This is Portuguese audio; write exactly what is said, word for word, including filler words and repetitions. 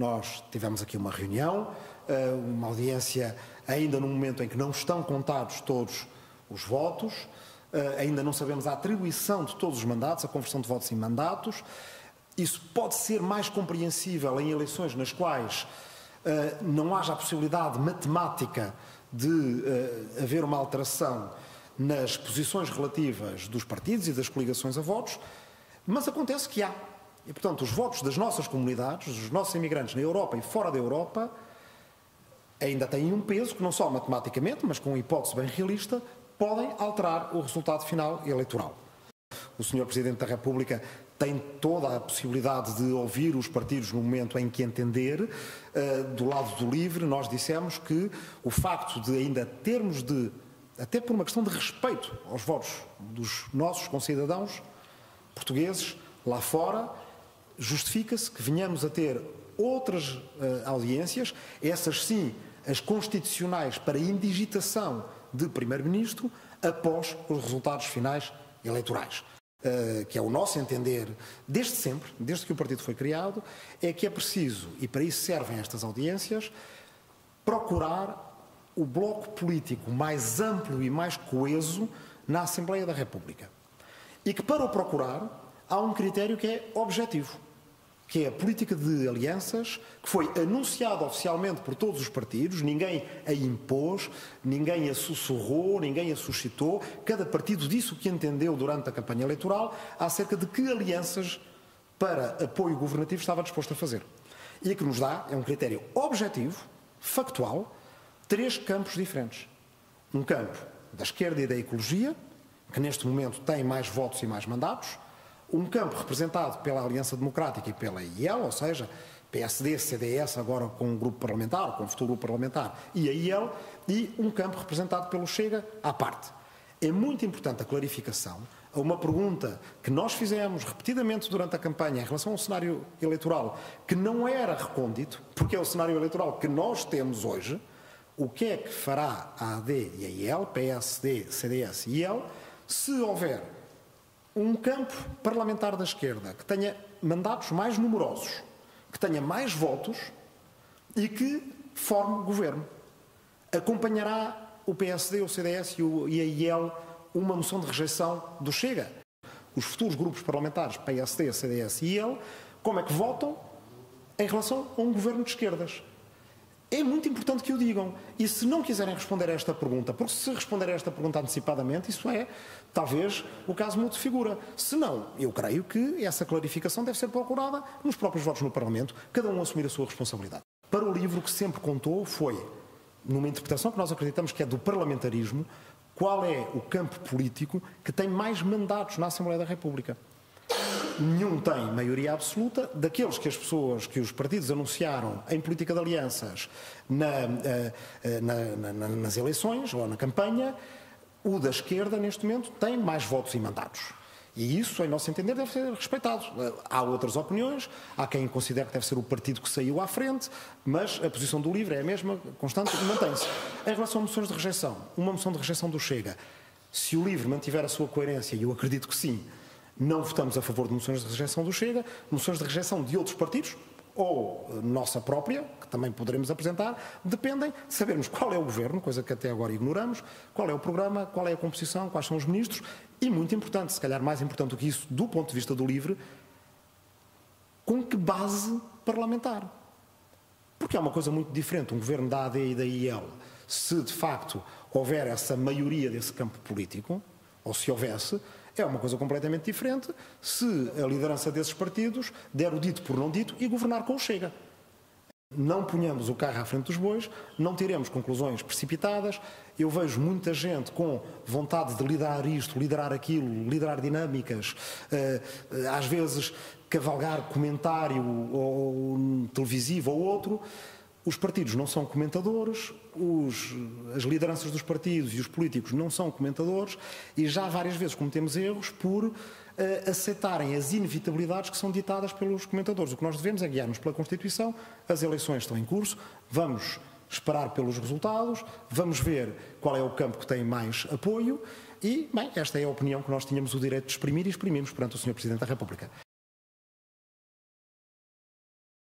Nós tivemos aqui uma reunião, uma audiência ainda num momento em que não estão contados todos os votos, ainda não sabemos a atribuição de todos os mandatos, a conversão de votos em mandatos. Isso pode ser mais compreensível em eleições nas quais não haja a possibilidade matemática de haver uma alteração nas posições relativas dos partidos e das coligações a votos, mas acontece que há. E, portanto, os votos das nossas comunidades, dos nossos imigrantes na Europa e fora da Europa, ainda têm um peso que não só matematicamente, mas com uma hipótese bem realista, podem alterar o resultado final eleitoral. O senhor Presidente da República tem toda a possibilidade de ouvir os partidos no momento em que entender. Do lado do LIVRE, nós dissemos que o facto de ainda termos de, até por uma questão de respeito aos votos dos nossos concidadãos portugueses lá fora, justifica-se que venhamos a ter outras uh, audiências, essas sim, as constitucionais para indigitação de Primeiro-Ministro, após os resultados finais eleitorais. Uh, que é o nosso entender, desde sempre, desde que o partido foi criado, é que é preciso, e para isso servem estas audiências, procurar o bloco político mais amplo e mais coeso na Assembleia da República. E que para o procurar há um critério que é objetivo, que é a política de alianças, que foi anunciada oficialmente por todos os partidos, ninguém a impôs, ninguém a sussurrou, ninguém a suscitou, cada partido disse o que entendeu durante a campanha eleitoral, acerca de que alianças para apoio governativo estava disposto a fazer. E a que nos dá, é um critério objetivo, factual, três campos diferentes. Um campo da esquerda e da ecologia, que neste momento tem mais votos e mais mandatos, um campo representado pela Aliança Democrática e pela I E L, ou seja, P S D, C D S, agora com um grupo parlamentar, com um futuro grupo parlamentar, e a I E L, e um campo representado pelo Chega à parte. É muito importante a clarificação a uma pergunta que nós fizemos repetidamente durante a campanha em relação ao cenário eleitoral, que não era recôndito, porque é o cenário eleitoral que nós temos hoje. O que é que fará a AD e a I E L, P S D, C D S e I E L, se houver um campo parlamentar da esquerda que tenha mandatos mais numerosos, que tenha mais votos e que forme governo? Acompanhará o P S D, o C D S e a I E L uma moção de rejeição do Chega? Os futuros grupos parlamentares P S D, C D S e I E L, como é que votam em relação a um governo de esquerdas? É muito importante que o digam. E se não quiserem responder a esta pergunta, porque se responder a esta pergunta antecipadamente, isso é, talvez, o caso mude de figura. Se não, eu creio que essa clarificação deve ser procurada nos próprios votos no Parlamento, cada um assumir a sua responsabilidade. Para o LIVRE, o que sempre contou foi, numa interpretação que nós acreditamos que é do parlamentarismo, qual é o campo político que tem mais mandatos na Assembleia da República. Nenhum tem maioria absoluta. Daqueles que as pessoas, que os partidos anunciaram em política de alianças na, na, na, nas eleições ou na campanha, o da esquerda, neste momento, tem mais votos e mandatos. E isso, em nosso entender, deve ser respeitado. Há outras opiniões, há quem considere que deve ser o partido que saiu à frente, mas a posição do LIVRE é a mesma, constante, e mantém-se. Em relação a moções de rejeição, uma moção de rejeição do Chega, se o LIVRE mantiver a sua coerência, e eu acredito que sim, não votamos a favor de moções de rejeição do Chega, moções de rejeição de outros partidos, ou nossa própria, que também poderemos apresentar, dependem de sabermos qual é o governo, coisa que até agora ignoramos, qual é o programa, qual é a composição, quais são os ministros, e muito importante, se calhar mais importante do que isso, do ponto de vista do LIVRE, com que base parlamentar. Porque é uma coisa muito diferente, um governo da A D e da I E L, se de facto houver essa maioria desse campo político, ou se houvesse, é uma coisa completamente diferente se a liderança desses partidos der o dito por não dito e governar com o Chega. Não ponhamos o carro à frente dos bois, não tiremos conclusões precipitadas. Eu vejo muita gente com vontade de liderar isto, liderar aquilo, liderar dinâmicas, às vezes cavalgar comentário ou televisivo ou outro. Os partidos não são comentadores, os, as lideranças dos partidos e os políticos não são comentadores e já várias vezes cometemos erros por uh, aceitarem as inevitabilidades que são ditadas pelos comentadores. O que nós devemos é guiar-nos pela Constituição, as eleições estão em curso, vamos esperar pelos resultados, vamos ver qual é o campo que tem mais apoio e, bem, esta é a opinião que nós tínhamos o direito de exprimir e exprimimos perante o senhor Presidente da República.